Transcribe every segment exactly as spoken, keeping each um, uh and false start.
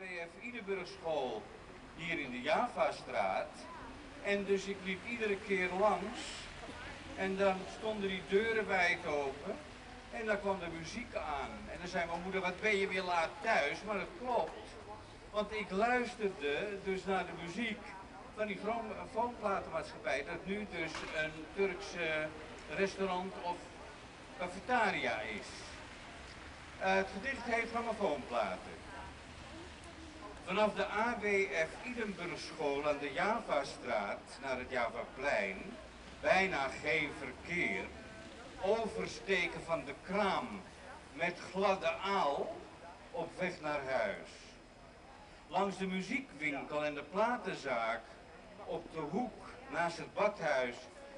A W F Idenburgschool hier in de Javastraat. En dus ik liep iedere keer langs en dan stonden die deuren wijd open en dan kwam de muziek aan. En dan zei mijn moeder, wat ben je weer laat thuis? Maar dat klopt, want ik luisterde dus naar de muziek van die grammofoonplatenmaatschappij, dat nu dus een Turks restaurant of cafetaria is. Uh, het gedicht heet Grammofoonplaten. Vanaf de A W F Idenburgschool aan de Javastraat naar het Javaplein, bijna geen verkeer, oversteken van de kraam met gladde aal op weg naar huis. Langs de muziekwinkel en de platenzaak, op de hoek naast het badhuis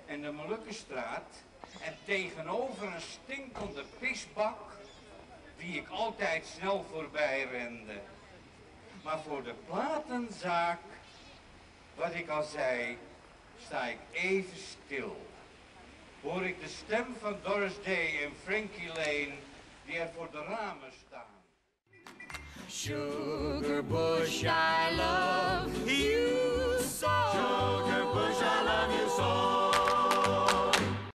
en de Molukkenstraat en tegenover een stinkende pisbak die ik altijd snel voorbij rende. Maar voor de platenzaak, wat ik al zei, sta ik even stil. Hoor ik de stem van Doris Day en Frankie Laine die er voor de ramen staan. Sugarbush, I love.